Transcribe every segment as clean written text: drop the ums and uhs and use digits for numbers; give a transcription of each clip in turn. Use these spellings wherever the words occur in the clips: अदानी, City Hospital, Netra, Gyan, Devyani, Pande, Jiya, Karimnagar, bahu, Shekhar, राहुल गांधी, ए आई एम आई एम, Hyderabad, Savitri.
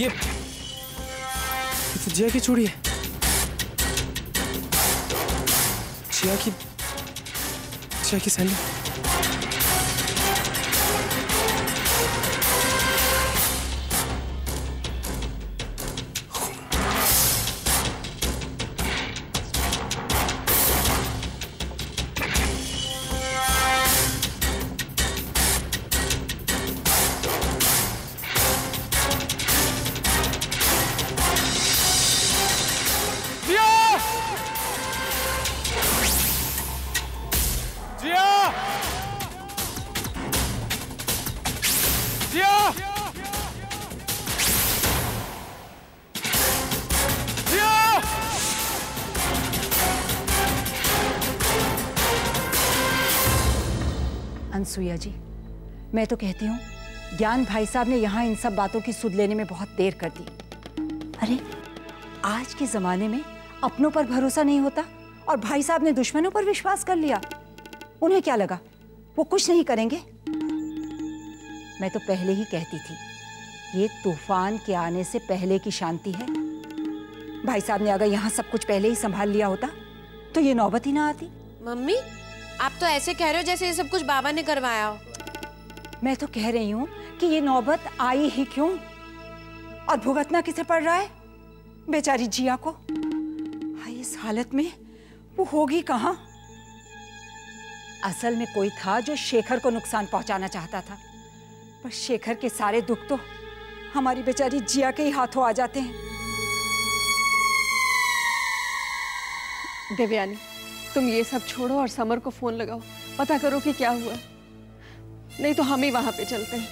ये तो जिया की चूड़ी है। जिया की सैंडल। सुया जी, मैं तो कहती हूँ ज्ञान भाई साहब ने यहाँ इन सब बातों की सुध लेने में बहुत देर कर दी। अरे आज के जमाने में अपनों पर भरोसा नहीं होता और भाई साहब ने दुश्मनों पर विश्वास कर लिया। उन्हें क्या लगा वो कुछ नहीं करेंगे? मैं तो पहले ही कहती थी ये तूफान के आने से पहले की शांति है। भाई साहब ने अगर यहाँ सब कुछ पहले ही संभाल लिया होता तो ये नौबत ही ना आती। मम्मी आप तो ऐसे कह रहे हो जैसे ये सब कुछ बाबा ने करवाया हो। मैं तो कह रही हूँ कि ये नौबत आई ही क्यों और भुगतना किसे पड़ रहा है? बेचारी जिया को। हाय इस हालत में वो होगी कहाँ? असल में कोई था जो शेखर को नुकसान पहुँचाना चाहता था, पर शेखर के सारे दुख तो हमारी बेचारी जिया के ही हाथों आ जाते हैं। देवयानी तुम ये सब छोड़ो और समर को फोन लगाओ, पता करो कि क्या हुआ, नहीं तो हम ही वहां पे चलते हैं।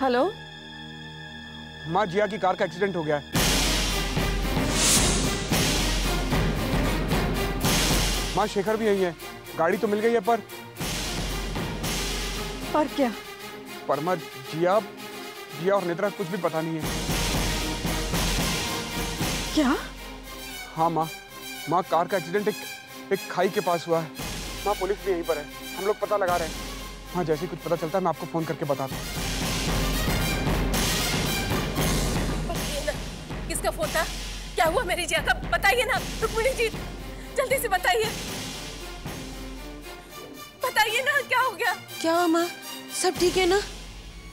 हेलो माँ, जिया की कार का एक्सीडेंट हो गया है। माँ शेखर भी यही है। गाड़ी तो मिल गई है पर क्या? पर माँ जिया और नेत्रा कुछ भी पता नहीं है। क्या? हाँ माँ कार का एक्सीडेंट एक खाई के पास हुआ है। माँ पुलिस भी यहीं पर है, हम लोग पता लगा रहे हैं। हाँ जैसे ही कुछ पता चलता है मैं आपको फोन करके बताता हूँ। किसका फोन था? क्या हुआ मेरी जिया का? बताइए ना रुक्मिणी जी, जल्दी से बताइए, बताइए ना क्या हो गया। क्या माँ सब ठीक है ना?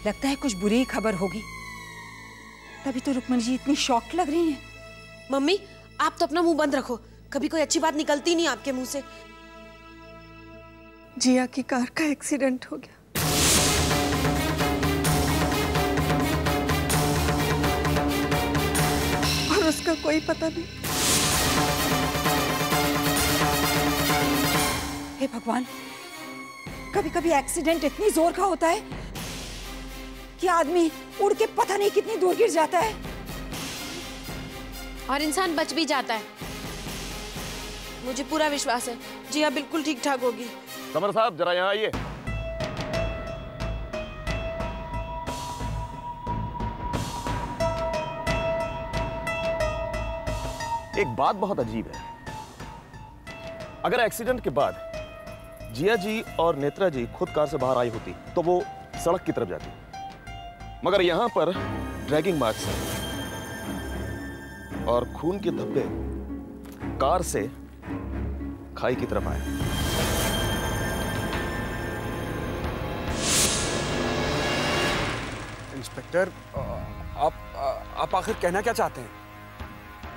लगता है कुछ बुरी खबर होगी, तभी तो रुक्मिणी जी इतनी शॉक लग रही है। मम्मी आप तो अपना मुंह बंद रखो, कभी कोई अच्छी बात निकलती नहीं आपके मुंह से। जिया की कार का एक्सीडेंट हो गया। और उसका कोई पता नहीं। हे भगवान, कभी कभी एक्सीडेंट इतनी जोर का होता है कि आदमी उड़ के पता नहीं कितनी दूर गिर जाता है और इंसान बच भी जाता है। मुझे पूरा विश्वास है जिया बिल्कुल ठीक ठाक होगी। समर साहब जरा यहाँ आइए। एक बात बहुत अजीब है, अगर एक्सीडेंट के बाद जिया जी और नेत्रा जी खुद कार से बाहर आई होती तो वो सड़क की तरफ जाती, मगर यहाँ पर ड्रैगिंग मार्क्स है और खून के धब्बे कार से खाई की तरफ आए। इंस्पेक्टर आप आखिर कहना क्या चाहते हैं?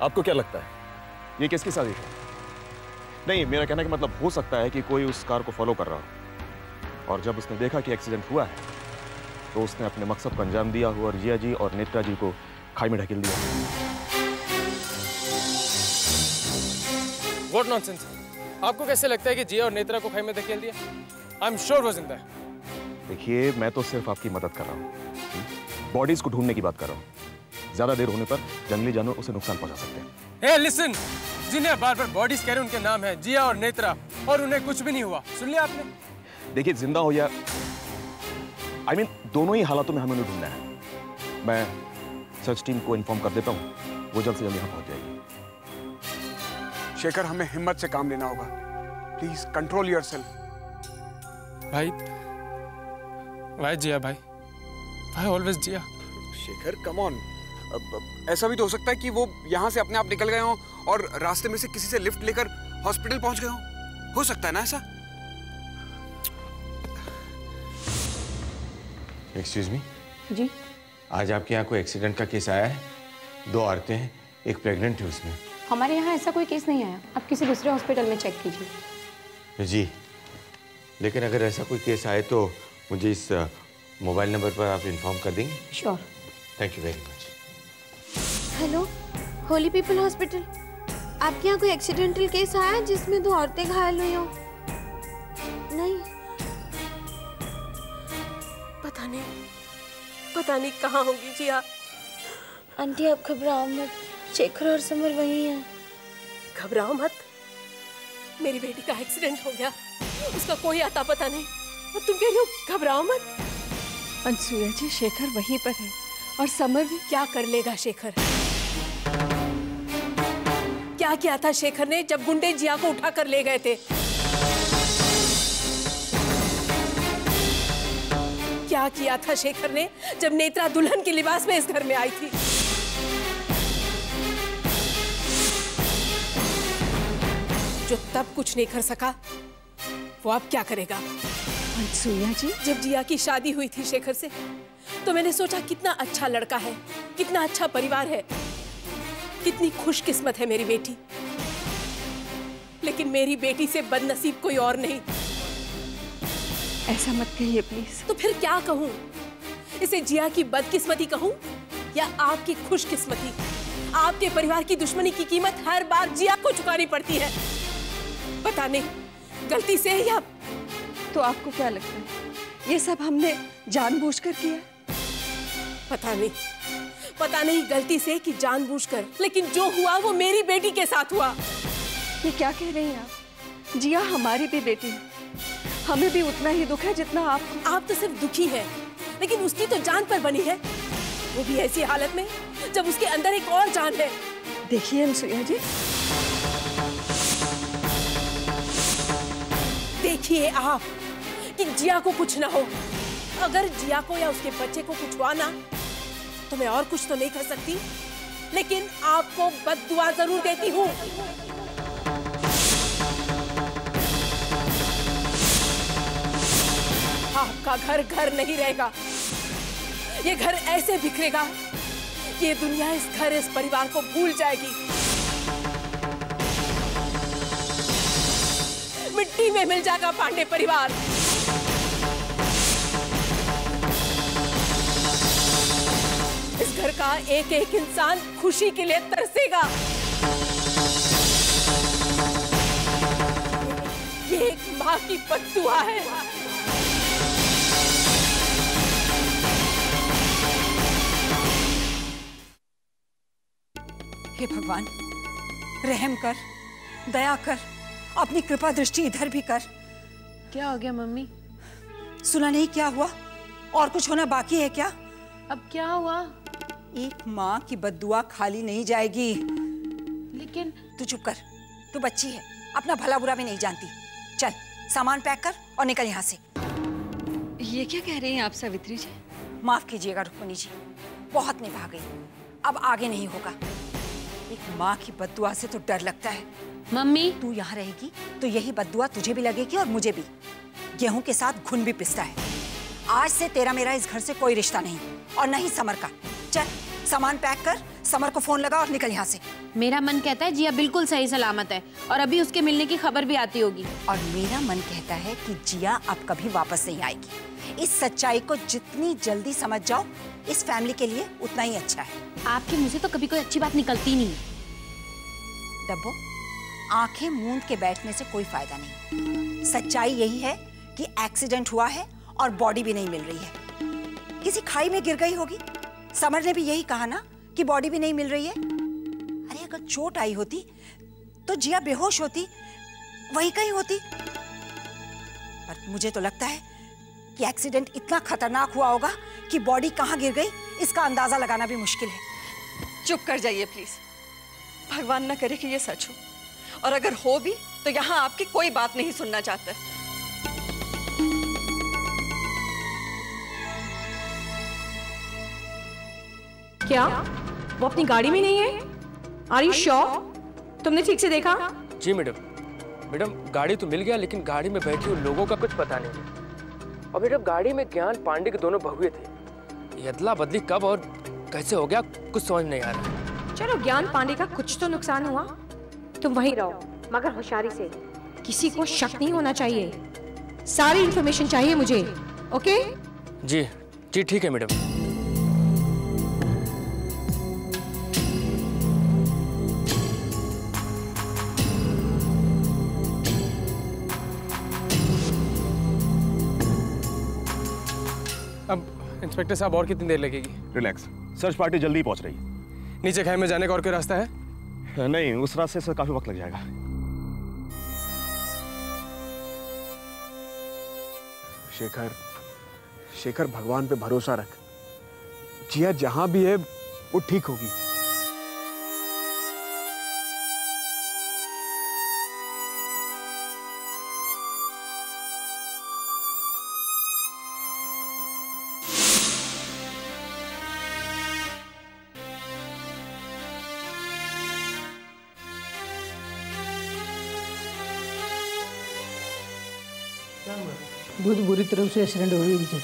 आपको क्या लगता है ये किसकी साजिश है? नहीं, मेरा कहने का मतलब हो सकता है कि कोई उस कार को फॉलो कर रहा हो और जब उसने देखा कि एक्सीडेंट हुआ है तो उसने अपने मकसद को अंजाम दिया हो और जिया जी और नेत्रा जी को खाई में ढकेल दिया। What nonsense! आपको कैसे लगता है कि जिया और नेत्रा को खाई में धकेल दिया? I'm sure वो जिंदा है। देखिए मैं तो सिर्फ आपकी मदद कर रहा हूँ, बॉडीज को ढूंढने की बात कर रहा हूँ। ज्यादा देर होने पर जंगली जानवर उसे नुकसान पहुँचा सकते हैं। Hey, listen! जिन्हें बार बार बॉडीज कह रहे उनके नाम है जिया और नेत्रा और उन्हें कुछ भी नहीं हुआ, सुन लिया आपने? देखिए जिंदा हो या I mean, दोनों ही हालातों में हमें उन्हें ढूंढना है। मैं सर्च टीम को इन्फॉर्म कर देता हूँ, वो जल्द से जल्द यहाँ पहुँच जाएगी। शेखर हमें हिम्मत से काम लेना होगा, प्लीज कंट्रोल योरसेल्फ। भाई जिया भाई I always Jiya. Shekhar, come on. ऐसा भी तो हो सकता है कि वो यहाँ से अपने आप निकल गए हों और रास्ते में से किसी से लिफ्ट लेकर हॉस्पिटल पहुँच गए हों. हो सकता है ना ऐसा? Excuse me. जी. आज आपके यहाँ कोई एक्सीडेंट का केस आया है? 2 औरतें हैं, एक प्रेग्नेंट है उसमें. हमारे यहाँ ऐसा कोई केस नहीं आया. आप किसी दूसरे हॉस्पिटल में चेक कीजिए. जी, लेकिन अगर ऐसा कोई केस आए तो मुझे इस मोबाइल नंबर पर आप इन्फॉर्म कर देंगे? Sure. Thank you very much. Hello, Holy People Hospital. आपके यहाँ कोई एक्सीडेंटल केस आया जिसमें 2 औरतें घायल हुई हों? नहीं, पता नहीं कहाँ होगी. जिया आंटी, आप घबराओ मत. शेखर और समर वहीं हैं. घबराओ मत. मेरी बेटी का एक्सीडेंट हो गया, उसका कोई आता पता नहीं, और तुम कह रहे हो घबराओ मत. अंशुरा जी, शेखर वहीं पर है और समर भी. क्या कर लेगा शेखर? क्या किया था शेखर ने जब गुंडे जिया को उठा कर ले गए थे? क्या किया था शेखर ने जब नेत्रा दुल्हन के लिबास में इस घर में आई थी? जो तब कुछ नहीं कर सका, वो अब क्या करेगा? अंशुया जी, जब जिया की शादी हुई थी शेखर से, तो मैंने सोचा कितना अच्छा लड़का है, कितना अच्छा परिवार है, कितनी खुशकिस्मत है मेरी बेटी. लेकिन मेरी बेटी से बदनसीब कोई और नहीं. ऐसा मत कहिए प्लीज. तो फिर क्या कहूँ? इसे जिया की बदकिस्मती कहूँ या आपकी खुशकिस्मती? आपके परिवार की दुश्मनी की कीमत हर बार जिया को चुकानी पड़ती है. पता नहीं गलती से या... तो आपको क्या लगता है ये सब हमने जानबूझकर किया? पता नहीं गलती से कि जानबूझकर, लेकिन जो हुआ वो मेरी बेटी के साथ हुआ. ये क्या कह रही हैं आप? जिया हमारी भी बेटी है, हमें भी उतना ही दुख है जितना आपको. आप तो सिर्फ दुखी है, लेकिन उसकी तो जान पर बनी है, वो भी ऐसी हालत में जब उसके अंदर एक और जान है. देखिए अंशुया जी, देखिए आप कि जिया को कुछ ना हो. अगर जिया को या उसके बच्चे को कुछ हुआ ना, तो मैं और कुछ तो नहीं कर सकती, लेकिन आपको बद्दुआ जरूर देती हूँ. आपका घर घर नहीं रहेगा. ये घर ऐसे बिखरेगा कि ये दुनिया इस घर, इस परिवार को भूल जाएगी. मिट्टी में मिल जाएगा पांडे परिवार. इस घर का एक एक इंसान खुशी के लिए तरसेगा. ये एक माँ की बद्दुआ है. हे भगवान, रहम कर, दया कर, अपनी कृपा दृष्टि इधर भी कर. क्या हो गया मम्मी? सुना नहीं क्या हुआ? और कुछ होना बाकी है क्या? अब क्या हुआ? एक माँ की बद्दुआ खाली नहीं जाएगी. लेकिन तू चुप कर, तू बच्ची है, अपना भला बुरा भी नहीं जानती. चल सामान पैक कर और निकल यहाँ से. ये क्या कह रही हैं आप सावित्री जी? माफ कीजिएगा रुक्मिणी जी, बहुत निभा गई, अब आगे नहीं होगा. एक माँ की बद्दुआ से तो डर लगता है. मम्मी, तू यहाँ रहेगी तो यही बद्दुआ तुझे भी लगेगी और मुझे भी. गेहूं के साथ घुन भी पिसता है. आज से तेरा मेरा इस घर से कोई रिश्ता नहीं, और नहीं समर का. चल सामान पैक कर, समर को फोन लगा और निकल यहाँ से. मेरा मन कहता है जिया बिल्कुल सही सलामत है और अभी उसके मिलने की खबर भी आती होगी. और मेरा मन कहता है कि जिया अब कभी वापस नहीं आएगी. इस सच्चाई को जितनी जल्दी समझ जाओ, इस फैमिली के लिए उतना ही अच्छा है. आपके मुझे तो कभी कोई अच्छी बात निकलती नहीं. डब्बो, आंखें मूंद के बैठने से कोई फायदा नहीं. सच्चाई यही है कि एक्सीडेंट हुआ है और बॉडी भी नहीं मिल रही है. किसी खाई में गिर गई होगी. समर ने भी यही कहा ना कि बॉडी भी नहीं मिल रही है. अरे अगर चोट आई होती तो जिया बेहोश होती, वही कहीं होती. पर मुझे तो लगता है कि एक्सीडेंट इतना खतरनाक हुआ होगा कि बॉडी कहाँ गिर गई इसका अंदाजा लगाना भी मुश्किल है. चुप कर जाइए प्लीज. भगवान ना करे कि ये सच हो, और अगर हो भी तो यहाँ आपकी कोई बात नहीं सुनना चाहता. क्या वो अपनी गाड़ी में नहीं है? Are you sure? तुमने ठीक से देखा? जी मैडम, गाड़ी तो मिल गया लेकिन गाड़ी में बैठे हुए लोगों का कुछ पता नहीं। और मैडम गाड़ी में ज्ञान पांडे के दोनों बहुए थे। अदला बदली कब और कैसे हो गया कुछ समझ नहीं आ रहा। चलो ज्ञान पांडे का कुछ तो नुकसान हुआ, तुम वहीं रहो मगर होशियारी से, किसी को शक नहीं होना चाहिए। सारी इंफॉर्मेशन चाहिए मुझे। ओके जी जी ठीक है मैडम। अब इंस्पेक्टर साहब और कितनी देर लगेगी? रिलैक्स, सर्च पार्टी जल्दी पहुंच रही है। नीचे खाई में जाने का और कोई रास्ता है? नहीं, उस रास्ते से काफी वक्त लग जाएगा। शेखर, भगवान पे भरोसा रख। जिया जहां भी है वो ठीक होगी। बहुत बुरी तरह से एक्सीडेंट हो गई मुझे।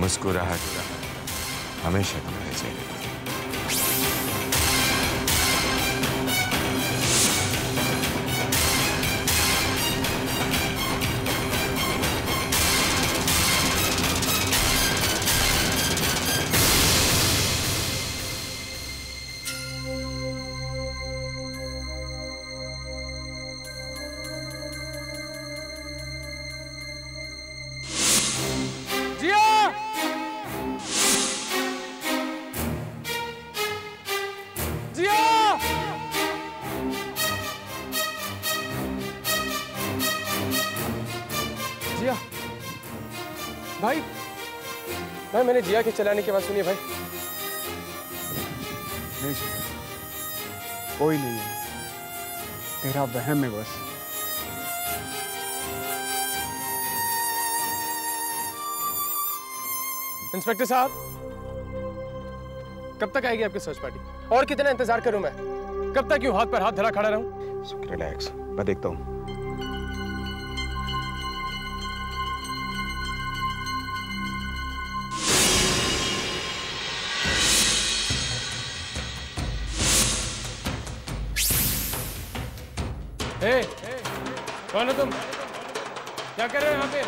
मुस्कुराहट हमेशा तुम्हें चाहिए। भाई मैंने जिया के चलाने की बात सुनी है भाई। नहीं कोई नहीं है, तेरा वहम है बस। इंस्पेक्टर साहब कब तक आएगी आपकी सर्च पार्टी? और कितना इंतजार करूं मैं? कब तक यूं हाथ पर हाथ धरा खड़ा रहूं? रिलैक्स, मैं देखता हूं। कौन हो तुम? क्या कर रहे हो यहाँ पे?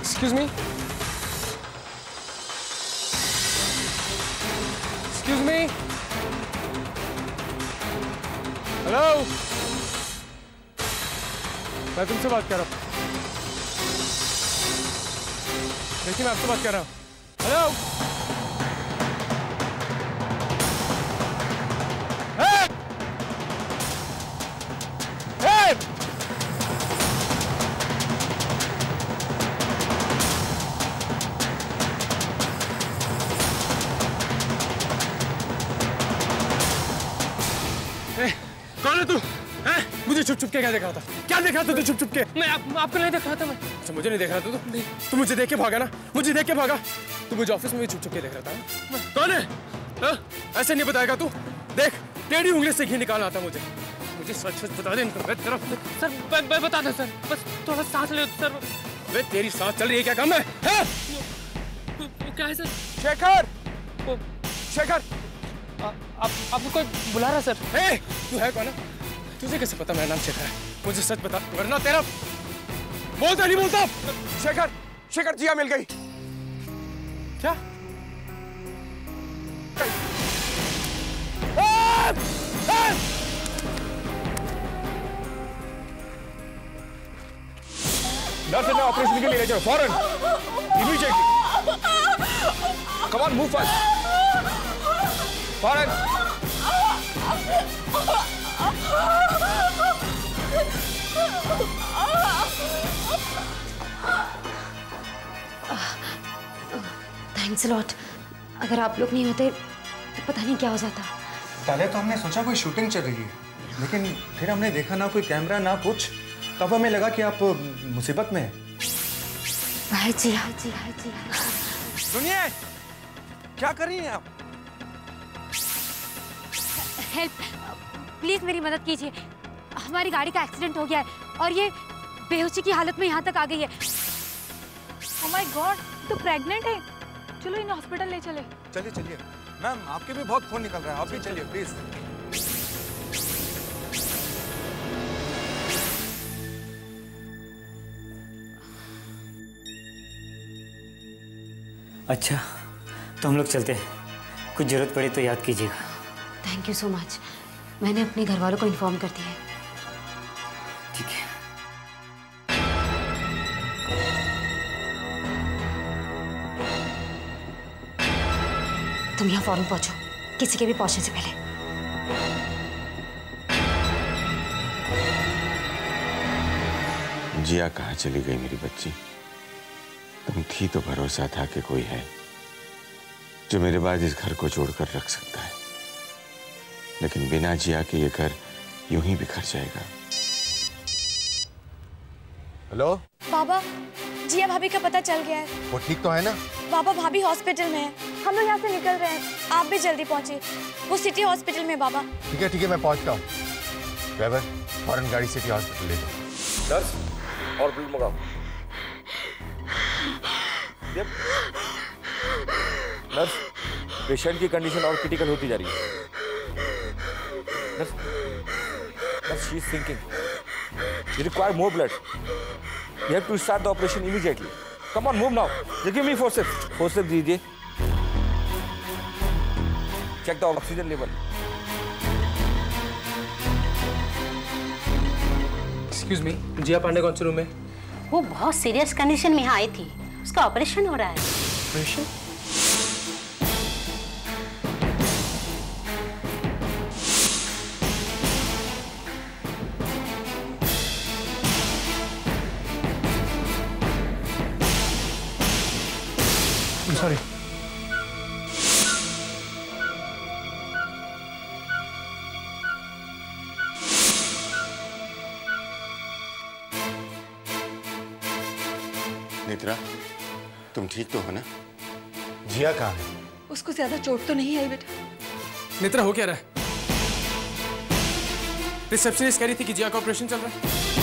एक्सक्यूज मी, हेलो, मैं तुमसे बात कर रहा हूँ। देखिए मैं आपसे बात कर रहा हूँ। हेलो, कौन है तू? मुझे छुप छुप के क्या देख रहा था? तू छुप छुप के? मैं आपको नहीं देख रहा था। मैं अच्छा, मुझे नहीं देख रहा था तू? नहीं, तू मुझे देख के भागा ना। मुझे देख के भागा? तू मुझे ऑफिस में भी छुप छुप के देख रहा था। कौन है? ऐसे नहीं बताएगा तू। देख टेढ़ी उंगली से घी निकालना आता मुझे। सच सच बता दे इनको। सर मैं बता दूं सर, बस थोड़ा सांस ले सर। अबे तेरी सांस चल रही है क्या? काम है क्या है सर? शेखर, आपको कोई बुला रहा सर। तू है कौन? तुझे कैसे पता मेरा नाम शेखर है? मुझे सच बता वरना तेरा बोलता नहीं बोलता। शेखर, शेखर जिया मिल गई। क्या? नर्स इन्हें ऑपरेशन के लिए ले जाओ फौरन, immediately. Come on, move fast. फौरन। Thanks lot. अगर आप लोग नहीं होते तो पता नहीं क्या हो जाता। पहले तो हमने सोचा कोई शूटिंग चल रही है, लेकिन फिर हमने देखा ना कोई कैमरा ना कुछ, तब हमें लगा कि आप मुसीबत में हैं। भाई जी, हाँ जी, हाँ जी। सुनिए, क्या कर रही हैं आप? हेल्प, प्लीज मेरी मदद कीजिए। हमारी गाड़ी का एक्सीडेंट हो गया है और ये बेहोशी की हालत में यहाँ तक आ गई है। Oh my God, तो प्रेग्नेंट है। चलो इन्हें हॉस्पिटल ले चले। चलिए चलिए। मैम आपके भी बहुत खून निकल रहा है, आप भी चलिए प्लीज। अच्छा तो हम लोग चलते हैं, कुछ जरूरत पड़े तो याद कीजिएगा। थैंक यू सो मच, मैंने अपने घर वालों को इन्फॉर्म कर दिया है। ठीक है। तुम यहाँ फौरन पहुँचो, किसी के भी पहुँचने से पहले। जिया कहाँ चली गई मेरी बच्ची? तुम थी तो भरोसा था कि कोई है जो मेरे बाद इस घर को जोड़कर रख सकता है, लेकिन बिना जिया के ये घर यूं ही बिखर जाएगा। हेलो बाबा, जिया भाभी का पता चल गया है। वो ठीक तो है ना? बाबा भाभी हॉस्पिटल में है, हम लोग यहाँ से निकल रहे हैं, आप भी जल्दी पहुँचे। वो सिटी हॉस्पिटल में बाबा। ठीक है मैं पहुँचता हूँ। ड्राइवर फौरन गाड़ी सिटी हॉस्पिटल ले जाओ। नर्स और ब्लड मंगाओ। नर्स, पेशेंट की कंडीशन और क्रिटिकल होती जा रही है। Nurse, she is sinking. You require more blood. You have to start the operation immediately. Come on, move now. Give me forceps. Forceps दीजिए। Check the oxygen level. Excuse me, Jiya Pandey कौन से room में? वो बहुत सीरियस कंडीशन में यहाँ आई थी, उसका ऑपरेशन हो रहा है। ऑपरेशन? सॉरी। नेत्रा, तुम ठीक तो हो ना? जिया कहाँ है? उसको ज्यादा चोट तो नहीं आई बेटा। नेत्रा हो क्या रहा है? रिसेप्शनिस्ट कह रही थी कि जिया का ऑपरेशन चल रहा है।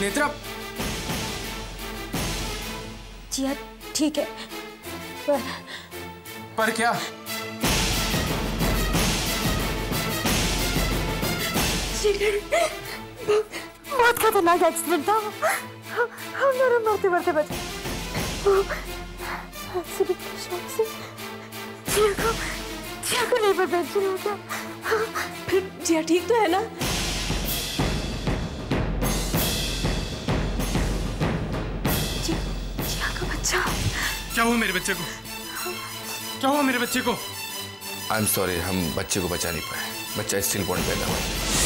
नेत्रा, जिया ठीक है पर क्या? बहुत खतरनाक एक्सीडेंट था, हम दोनों मरते मरते बचे। जिया को लेबर पेंशन हो गया। फिर जिया ठीक तो है ना? जिया का बच्चा। क्या हुआ मेरे बच्चे को? आई एम सॉरी, हम बच्चे को बचा नहीं पाए। बच्चा स्टिल बॉर्न पैदा हुआ है।